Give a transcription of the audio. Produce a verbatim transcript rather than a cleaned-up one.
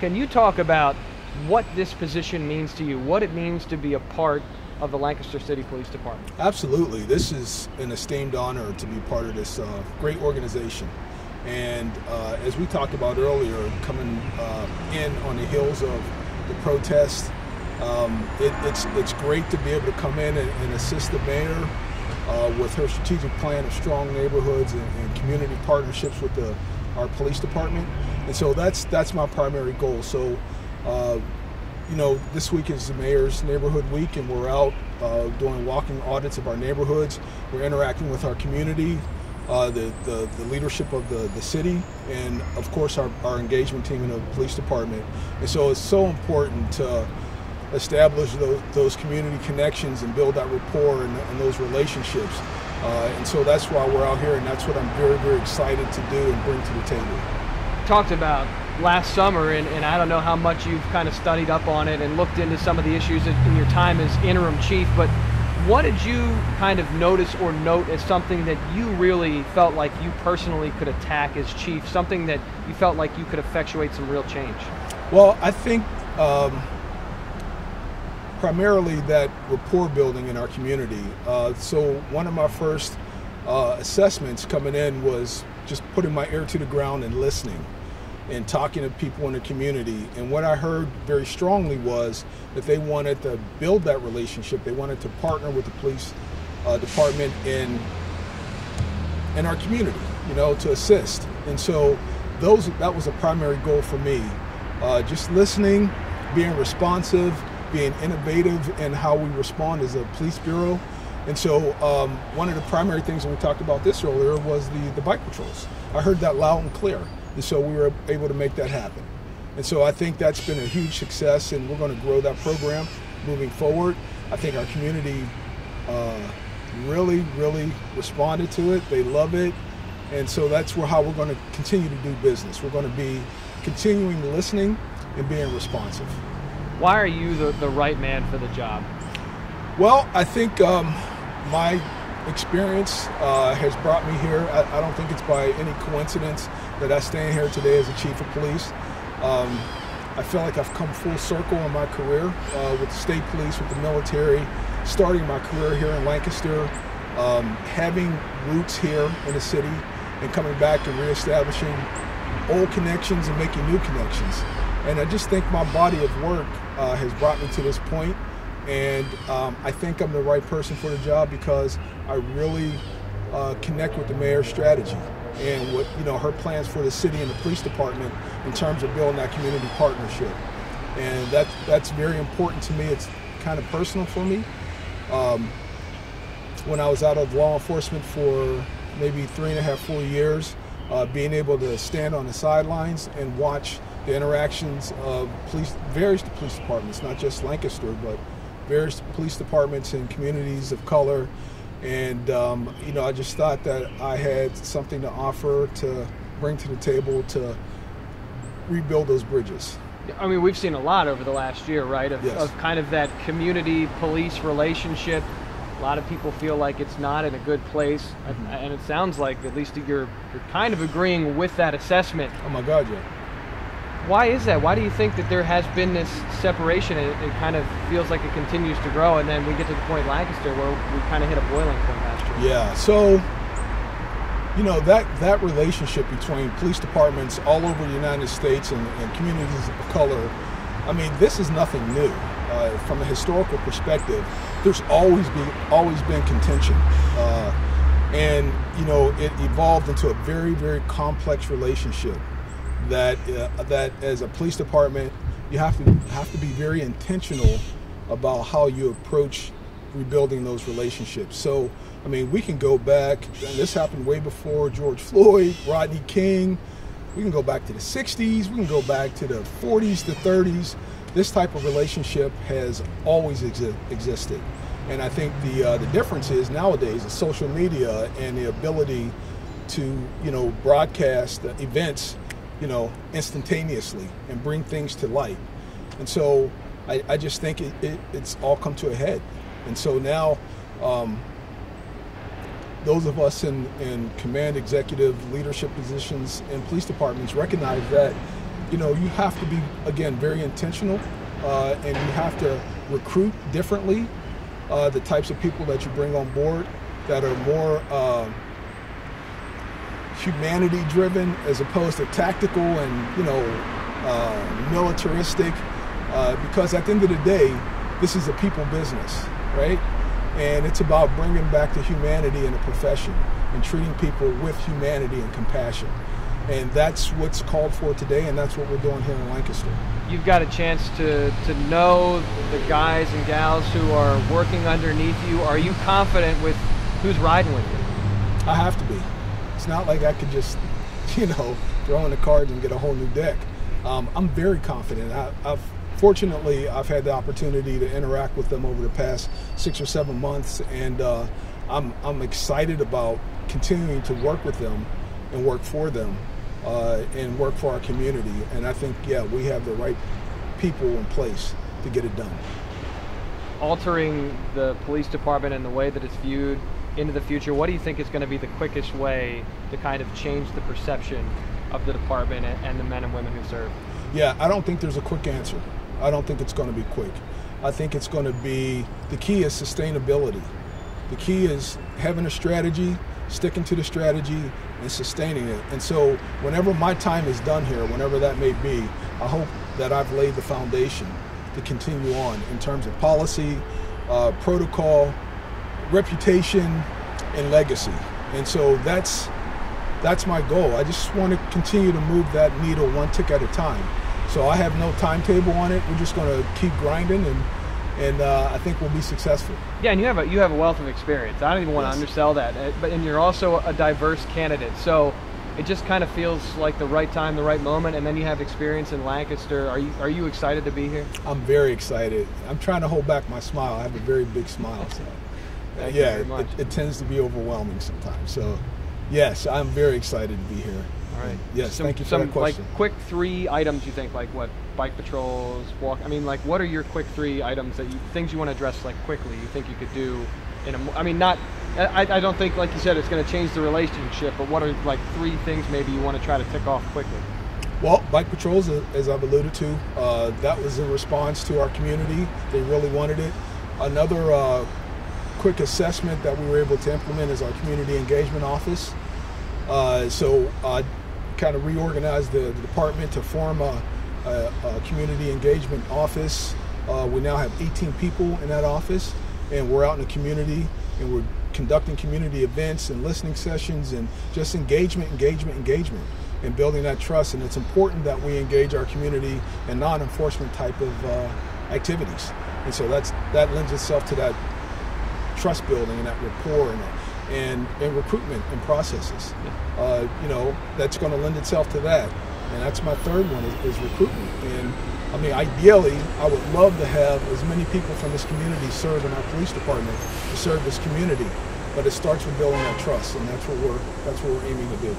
Can you talk about what this position means to you, what it means to be a part of the Lancaster City Police Department? Absolutely. This is an esteemed honor to be part of this uh, great organization. And uh, as we talked about earlier, coming uh, in on the heels of the protests, um, it, it's, it's great to be able to come in and, and assist the mayor uh, with her strategic plan of strong neighborhoods and, and community partnerships with the, our police department. And so that's, that's my primary goal. So, uh, you know, this week is the Mayor's Neighborhood Week, and we're out uh, doing walking audits of our neighborhoods. We're interacting with our community, uh, the, the, the leadership of the, the city, and of course our, our engagement team in the police department. And so it's so important to establish those, those community connections and build that rapport and, and those relationships. Uh, and so that's why we're out here, and that's what I'm very, very excited to do and bring to the table. Talked about last summer, and, and I don't know how much you've kind of studied up on it and looked into some of the issues in your time as interim chief, but what did you kind of notice or note as something that you really felt like you personally could attack as chief, something that you felt like you could effectuate some real change? Well, I think um, primarily that rapport building in our community. Uh, so one of my first uh, assessments coming in was just putting my ear to the ground and listening and talking to people in the community. And what I heard very strongly was that they wanted to build that relationship. They wanted to partner with the police uh, department in, in our community, you know, to assist. And so those, that was a primary goal for me. Uh, just listening, being responsive, being innovative in how we respond as a police bureau. And so um, one of the primary things when we talked about this earlier was the, the bike patrols. I heard that loud and clear. And so we were able to make that happen. And so I think that's been a huge success, and we're going to grow that program moving forward. I think our community uh, really, really responded to it. They love it. And so that's where, how we're going to continue to do business. We're going to be continuing listening and being responsive. Why are you the, the right man for the job? Well, I think um, my experience uh, has brought me here. I, I don't think it's by any coincidence that I stand here today as the chief of police. Um, I feel like I've come full circle in my career uh, with the state police, with the military, starting my career here in Lancaster, um, having roots here in the city, and coming back and reestablishing old connections and making new connections. And I just think my body of work uh, has brought me to this point, and um, I think I'm the right person for the job because I really uh, connect with the mayor's strategy and what, you know, her plans for the city and the police department in terms of building that community partnership. And that, that's very important to me. It's kind of personal for me. Um, when I was out of law enforcement for maybe three and a half, four years, uh, being able to stand on the sidelines and watch the interactions of police, various police departments, not just Lancaster, but various police departments and communities of color. And, um, you know, I just thought that I had something to offer, to bring to the table, to rebuild those bridges. I mean, we've seen a lot over the last year, right, of, yes. of kind of that community-police relationship. A lot of people feel like it's not in a good place, mm-hmm. and it sounds like at least you're, you're kind of agreeing with that assessment. Oh, my God, yeah. Why is that? Why do you think that there has been this separation? It, it kind of feels like it continues to grow, and then we get to the point, Lancaster, where we kind of hit a boiling point last year. Yeah, so, you know, that, that relationship between police departments all over the United States and, and communities of color, I mean, this is nothing new. Uh, from a historical perspective, there's always been, always been contention. Uh, and, you know, it evolved into a very, very complex relationship. That uh, that as a police department, you have to have to be very intentional about how you approach rebuilding those relationships. So, I mean, we can go back, and this happened way before George Floyd, Rodney King. We can go back to the sixties. We can go back to the forties, the thirties. This type of relationship has always exi existed, and I think the uh, the difference is nowadays is social media and the ability to, you know, broadcast events, you know, instantaneously and bring things to light. And so I, I just think it, it, it's all come to a head. And so now um, those of us in, in command executive leadership positions in police departments recognize that you know, you have to be, again, very intentional, uh, and you have to recruit differently, uh, the types of people that you bring on board that are more um, humanity driven as opposed to tactical and, you know, uh, militaristic, uh, because at the end of the day, this is a people business, right? And it's about bringing back the humanity in the profession and treating people with humanity and compassion. And that's what's called for today, and that's what we're doing here in Lancaster. You've got a chance to, to know the guys and gals who are working underneath you. Are you confident with who's riding with you? I have to be. It's not like I could just, you know, throw in the cards and get a whole new deck. Um, I'm very confident. I, I've Fortunately, I've had the opportunity to interact with them over the past six or seven months, and uh, I'm, I'm excited about continuing to work with them and work for them uh, and work for our community. And I think, yeah, we have the right people in place to get it done. Altering the police department and the way that it's viewed into the future, what do you think is going to be the quickest way to kind of change the perception of the department and the men and women who serve? Yeah, I don't think there's a quick answer. I don't think it's going to be quick. I think it's going to be, the key is sustainability. The key is having a strategy, sticking to the strategy, and sustaining it. And so whenever my time is done here, whenever that may be, I hope that I've laid the foundation to continue on in terms of policy, uh, protocol, reputation, and legacy. And so that's, that's my goal. I just want to continue to move that needle one tick at a time. So I have no timetable on it. We're just going to keep grinding, and and uh, I think we'll be successful. Yeah, and you have a you have a wealth of experience. I don't even want yes. to undersell that. But and you're also a diverse candidate. So it just kind of feels like the right time, the right moment. And then you have experience in Lancaster. Are you are you excited to be here? I'm very excited. I'm trying to hold back my smile. I have a very big smile. So Thank yeah, you very much. It, it tends to be overwhelming sometimes. So. Yes, I'm very excited to be here. All right. Yes, some, thank you for some, that question. Like, quick three items you think, like what, bike patrols, walk, I mean, like what are your quick three items that you, things you want to address like quickly, you think you could do in a, I mean, not, I, I don't think, like you said, it's going to change the relationship, but what are like three things maybe you want to try to tick off quickly? Well, bike patrols, as I've alluded to, uh, that was a response to our community. They really wanted it. Another uh, quick assessment that we were able to implement is our community engagement office. Uh, so I kind of reorganized the, the department to form a, a, a community engagement office. Uh, we now have eighteen people in that office, and we're out in the community, and we're conducting community events and listening sessions and just engagement, engagement, engagement, and building that trust. And it's important that we engage our community in non-enforcement type of uh, activities. And so that's, that lends itself to that trust building and that rapport and, and, and recruitment and processes. Yeah. Uh, you know, that's going to lend itself to that. And that's my third one is, is recruitment. And I mean, ideally, I would love to have as many people from this community serve in our police department to serve this community. But it starts with building that trust, and that's what we're, that's what we're aiming to do.